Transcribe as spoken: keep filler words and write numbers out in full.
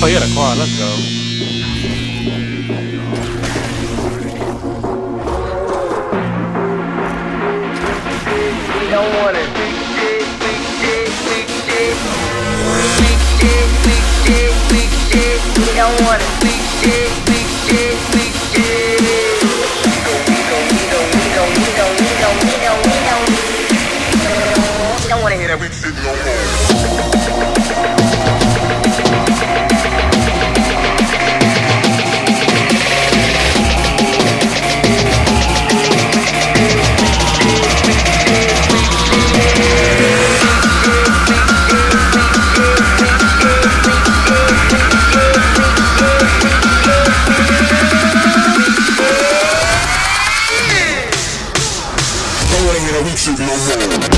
Oh, you had a quad, let's go. We don't want it. We don't want it. We don't want to hear that weak shit no more. No more.